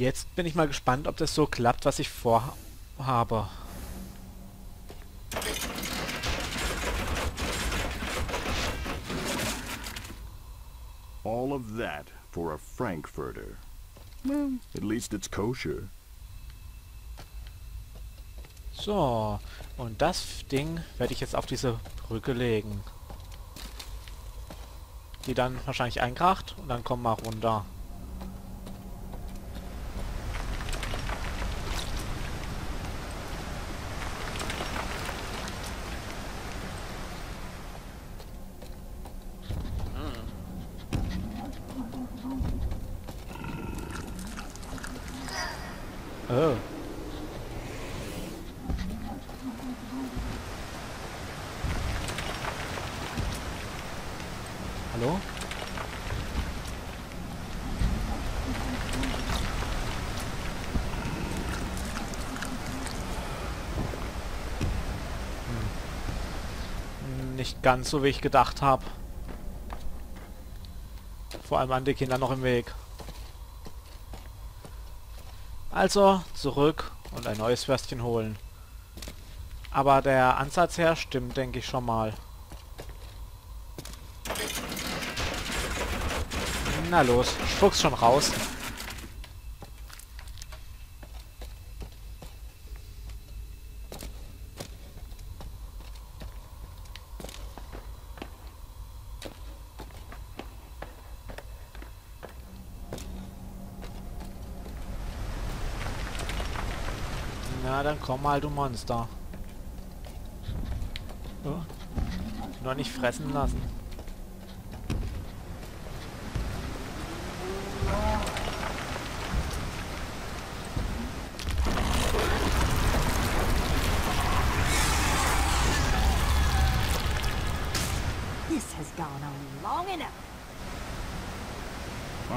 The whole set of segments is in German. Jetzt bin ich mal gespannt, ob das so klappt, was ich vorhabe. All of that for a Frankfurter. Well, at least it's kosher. So, und das Ding werde ich jetzt auf diese Brücke legen. Die dann wahrscheinlich einkracht und dann kommen wir runter. Oh. Hallo? Hm. Nicht ganz so, wie ich gedacht habe. Vor allem an die Kinder noch im Weg. Also zurück und ein neues Würstchen holen. Aber der Ansatz her stimmt, denke ich schon mal. Na los, spuck's schon raus. Na, dann komm mal, du Monster. Oh. Noch nicht fressen lassen. This has gone on long enough.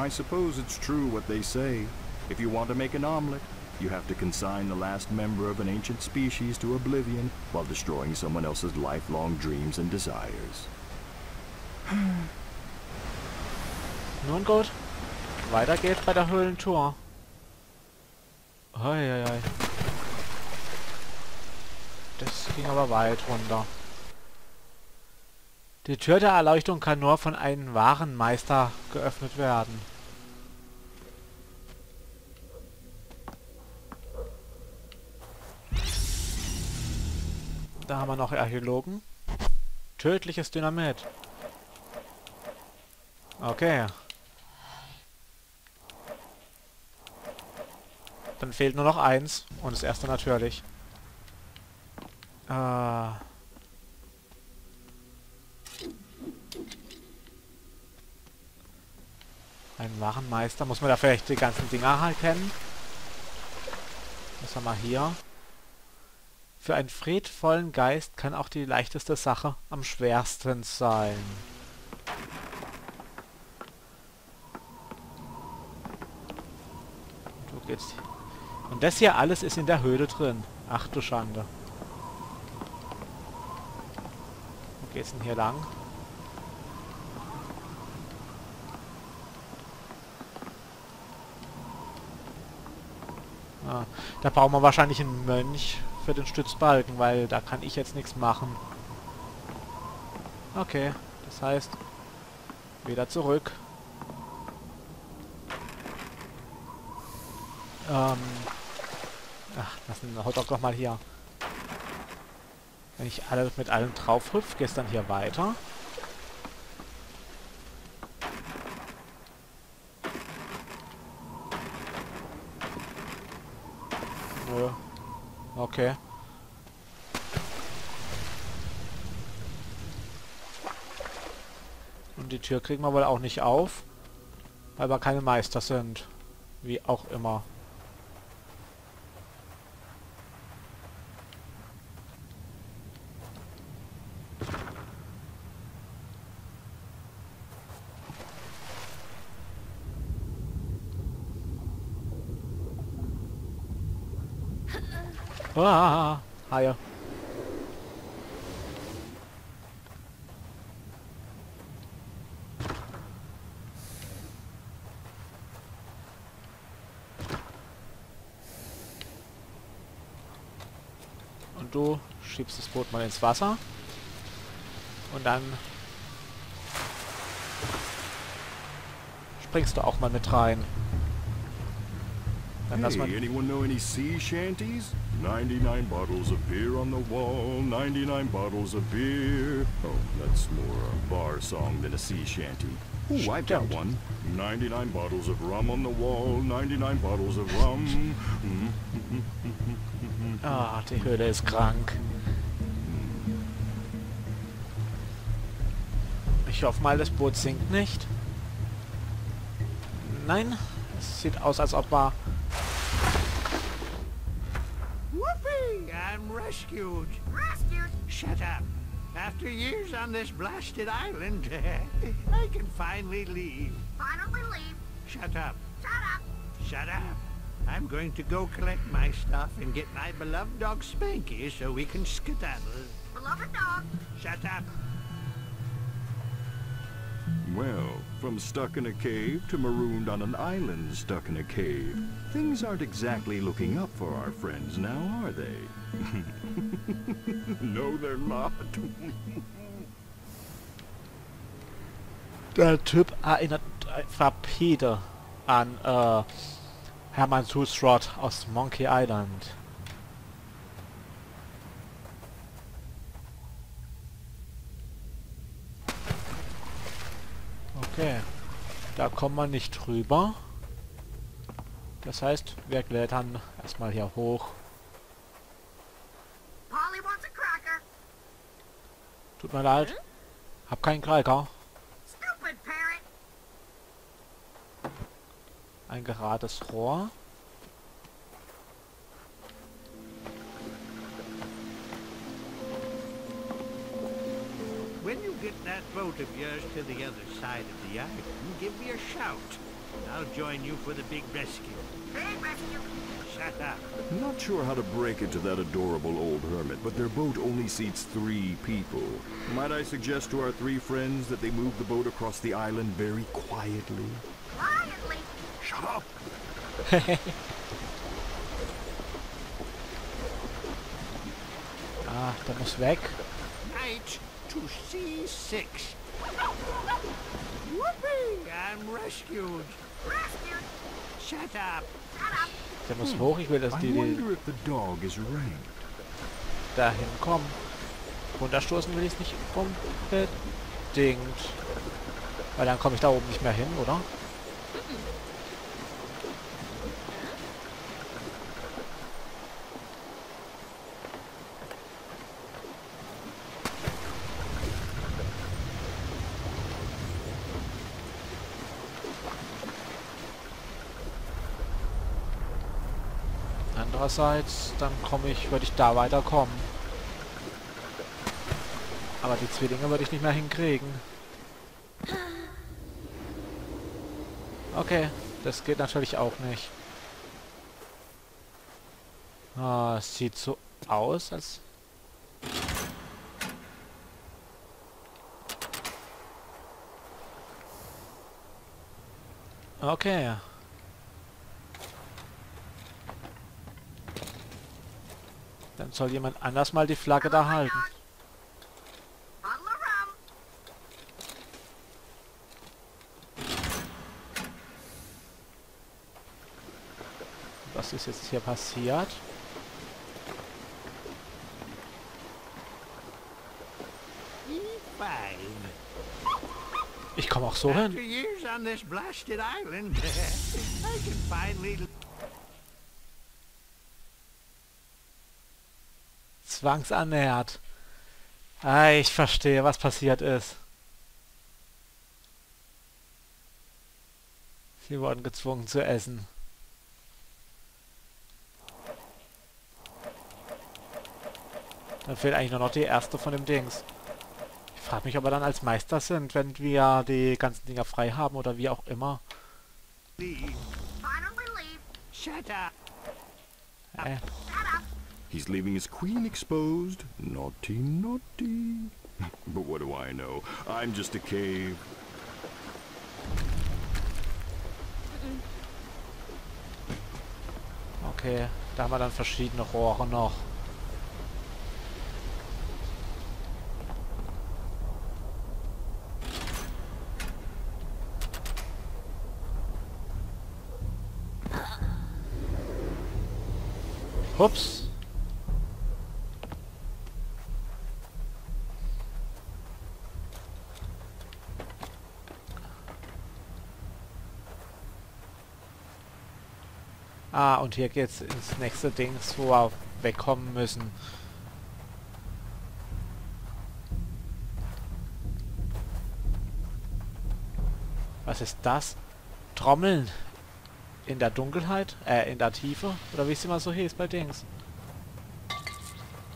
I suppose it's true what they say. If you want to make an omelet, you have to consign the last member of an ancient species to oblivion while destroying someone else's lifelong dreams and desires. Nun gut, weiter geht's bei der Höhlentour. Hei, hei. Das ging aber weit runter. Die Tür der Erleuchtung kann nur von einem wahren Meister geöffnet werden. Da haben wir noch Archäologen. Tödliches Dynamit. Okay. Dann fehlt nur noch eins. Und das erste natürlich. Ein Warenmeister. Muss man da vielleicht die ganzen Dinger halt kennen? Was haben wir hier? Für einen friedvollen Geist kann auch die leichteste Sache am schwersten sein. Du gehst. Und das hier alles ist in der Höhle drin. Ach du Schande. Wo geht's denn hier lang? Ah, da brauchen wir wahrscheinlich einen Mönch für den Stützbalken, weil da kann ich jetzt nichts machen. Okay, das heißt, wieder zurück. Ach, lass den Hotdog doch mal hier. Wenn ich alle mit allem drauf hüpfe, geht's dann hier weiter. Nö. Okay. Und die Tür kriegen wir wohl auch nicht auf, weil wir keine Meister sind. Wie auch immer. Ah, Haie. Auto, schiebst das Boot mal ins Wasser und dann springst du auch mal mit rein. Dann lass mal. Hey, anyone know any sea shanties? 99 bottles of beer on the wall, 99 bottles of beer. Oh, that's more a bar song than a sea shanty. Ooh, I've got one. 99 bottles of rum on the wall, 99 bottles of rum. Ah, die Höhle ist krank. Ich hoffe mal, das Boot sinkt nicht. Nein, es sieht aus, als ob wir... Whoopee! I'm rescued! Rescued? Shut up! After years on this blasted island, I can finally leave. Finally leave? Shut up. Shut up! Shut up! I'm going to go collect my stuff and get my beloved dog Spanky so we can skedaddle. Beloved dog? Shut up! Well, from stuck in a cave to marooned on an island stuck in a cave, things aren't exactly looking up for our friends now, are they? No, they're not. Der Typ erinnert rapide an Hermann Seusrod aus Monkey Island. Okay, da kommen wir nicht drüber. Das heißt, wir klettern erstmal hier hoch. Tut mir leid, hab keinen Cracker. Ein gerades Rohr. When you get that boat of yours to the other side of the island, give me a shout. I'll join you for the big rescue. Big rescue? Shut up. I'm not sure how to break it to that adorable old hermit, but their boat only seats 3 people. Might I suggest to our 3 friends that they move the boat across the island very quietly? Quietly? Shut up! Ah, der muss weg. Night. To C6. Whoopee! I'm rescued. Rescued? Shut up. Der muss hoch. Ich will, dass die dahin kommen. Runterstoßen will ich nicht unbedingt, weil dann komme ich da oben nicht mehr hin, oder? Andererseits, dann würde ich da weiterkommen. Aber die Zwillinge würde ich nicht mehr hinkriegen. Okay, das geht natürlich auch nicht. Ah, es sieht so aus, als... Okay. Dann soll jemand anders mal die Flagge da halten. Was ist jetzt hier passiert? Ich komme auch so hin. Zwangsernährt. Ah, ich verstehe, was passiert ist. Sie wurden gezwungen zu essen. Dann fehlt eigentlich nur noch die erste von dem Dings. Ich frage mich, ob wir dann als Meister sind, wenn wir die ganzen Dinger frei haben oder wie auch immer. Hey. He's leaving his queen exposed. Naughty, naughty. But what do I know? I'm just a cave. Okay, da haben wir dann verschiedene Rohre noch. Ups. Ah, und hier geht's ins nächste Dings, wo wir wegkommen müssen. Was ist das? Trommeln? In der Dunkelheit? In der Tiefe? Oder wie es immer so hieß bei Dings.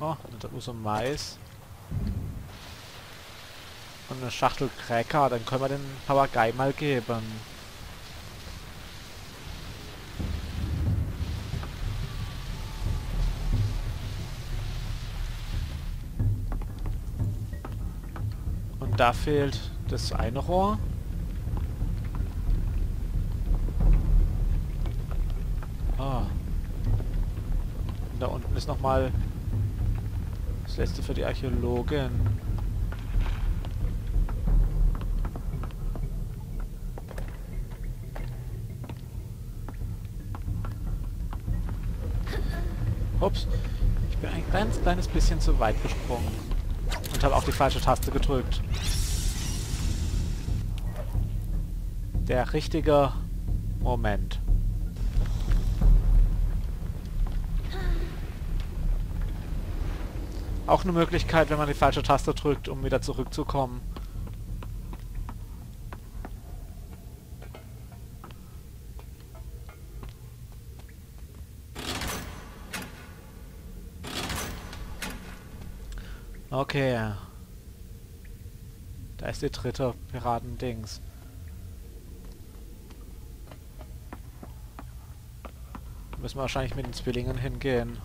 Oh, da muss ein Mais. Und eine Schachtel Cracker. Dann können wir den Papagei mal geben. Und da fehlt das eine Rohr. Da unten ist nochmal das letzte für die Archäologin. Ups, ich bin ein ganz kleines bisschen zu weit gesprungen und habe auch die falsche Taste gedrückt. Der richtige Moment. Auch eine Möglichkeit, wenn man die falsche Taste drückt, um wieder zurückzukommen. Okay. Da ist die dritte Piratendings. Da müssen wir wahrscheinlich mit den Zwillingen hingehen.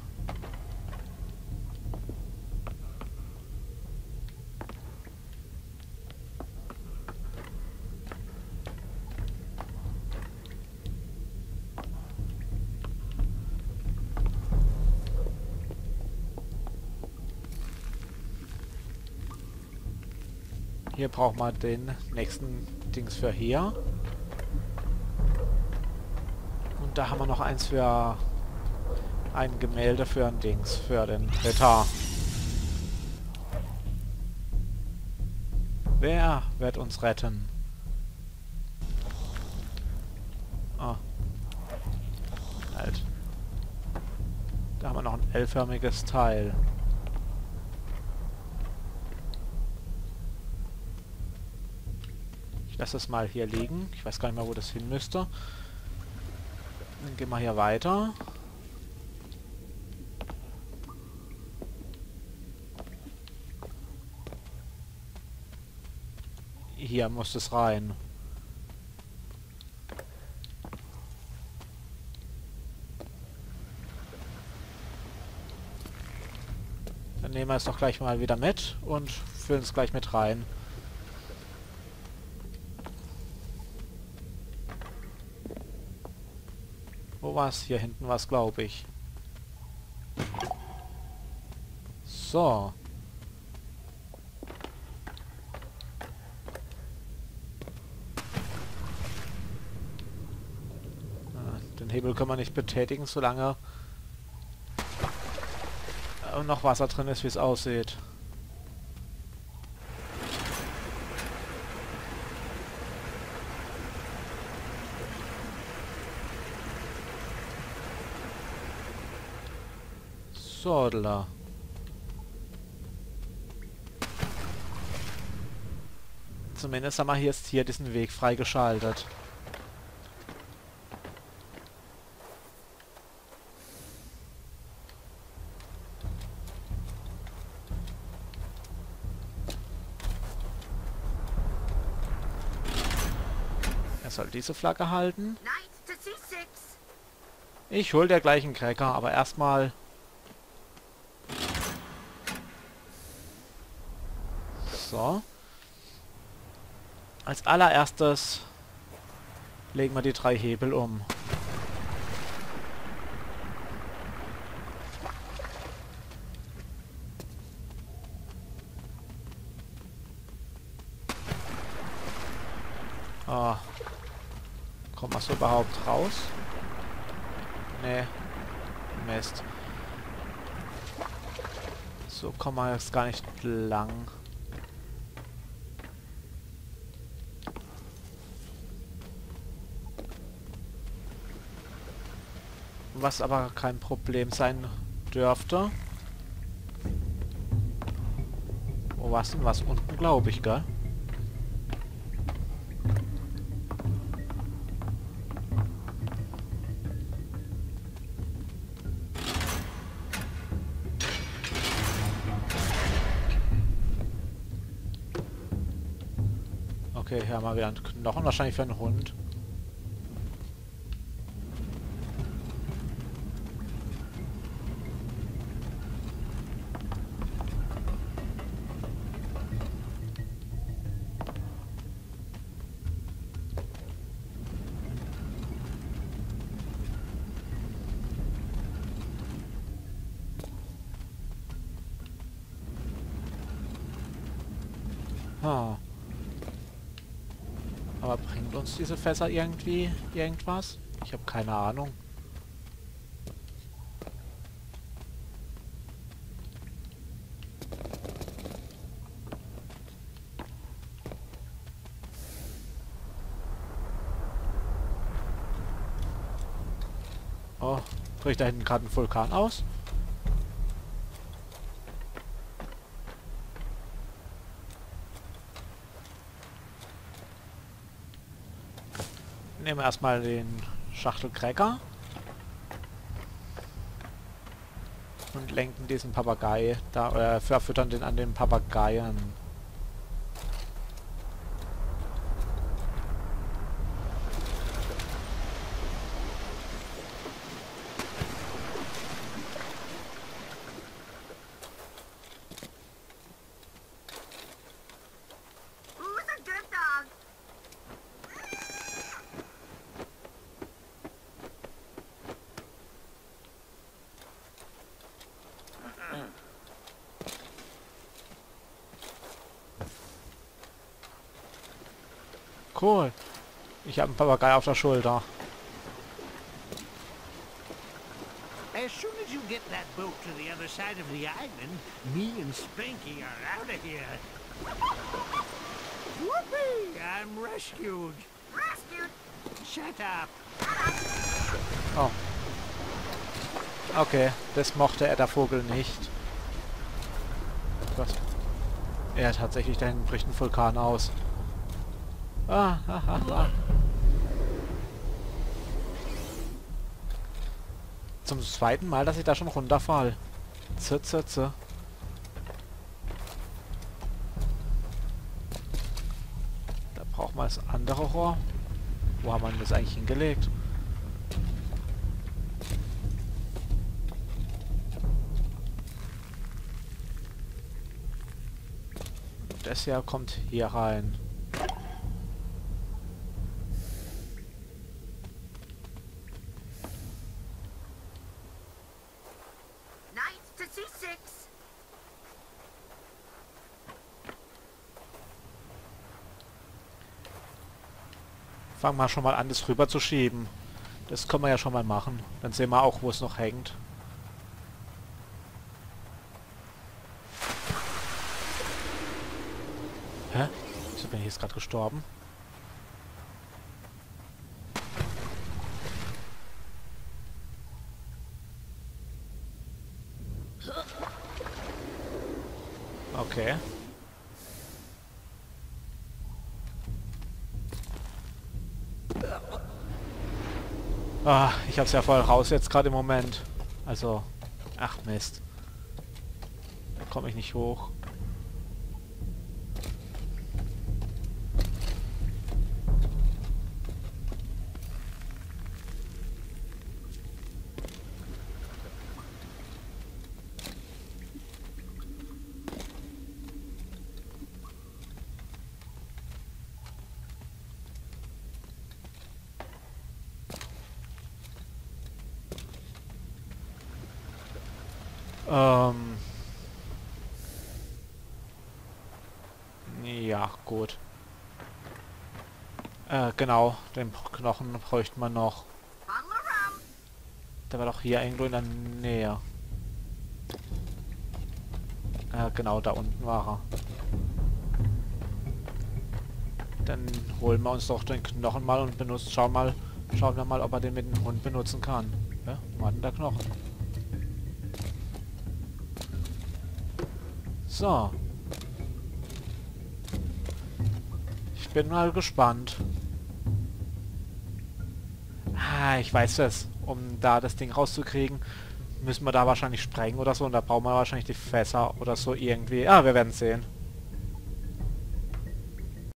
Hier braucht man den nächsten Dings für hier. Und da haben wir noch eins für ein Gemälde für ein Dings, für den Ritter. Wer wird uns retten? Oh. Halt. Da haben wir noch ein L-förmiges Teil. Lass das mal hier liegen. Ich weiß gar nicht mal, wo das hin müsste. Dann gehen wir hier weiter. Hier muss es rein. Dann nehmen wir es doch gleich mal wieder mit und füllen es gleich mit rein. Was hier hinten was, glaube ich. So. Den Hebel können wir nicht betätigen, solange noch Wasser drin ist, wie es aussieht. So, da. Zumindest haben wir hier jetzt hier diesen Weg freigeschaltet. Er soll diese Flagge halten. Ich hol dergleichen Cracker, aber erstmal. So. Als allererstes legen wir die drei Hebel um. Ah. Kommt man so überhaupt raus? Nee. Mist. So kommen wir jetzt gar nicht lang. Was aber kein Problem sein dürfte. Wo war's denn? Was unten, glaube ich, gell? Okay, hier haben wir wieder einen Knochen, wahrscheinlich für einen Hund. Oh. Aber bringt uns diese Fässer irgendwie irgendwas? Ich habe keine Ahnung. Oh, bricht da hinten gerade ein Vulkan aus? Nehmen wir erstmal den Schachtelcracker und lenken diesen Papagei da, verfüttern den an den Papageien. Cool. Ich habe einen Papagei auf der Schulter. As soon as you get that boat to the other side of the island, me and Spanky are out of here. Whoopee! I'm rescued. Rescued? Shut up. Oh. Okay, das mochte der Vogel nicht. Was? Ja, tatsächlich, da hinten bricht ein Vulkan aus. Ah, ah, ah, ah. Zum zweiten Mal, dass ich da schon runterfall. Z. Da braucht man das andere Rohr. Wo haben wir das eigentlich hingelegt? Das hier kommt hier rein. Fangen wir schon mal an, das rüber zu schieben. Das können wir ja schon mal machen. Dann sehen wir auch, wo es noch hängt. Hä? Ich bin hier jetzt gerade gestorben. Okay. Ah, ich hab's ja voll raus jetzt gerade im Moment. Also, ach Mist. Da komme ich nicht hoch. Ja, gut. Genau, den Knochen bräuchte man noch. Der war doch hier irgendwo in der Nähe. Genau, da unten war er. Dann holen wir uns doch den Knochen mal und schauen wir mal, ob er den mit dem Hund benutzen kann. Ja, wo hat denn der Knochen? So. Ich bin mal gespannt. Ah, ich weiß es. Um da das Ding rauszukriegen, müssen wir da wahrscheinlich sprengen oder so. Und da brauchen wir wahrscheinlich die Fässer oder so irgendwie. Ah, wir werden sehen.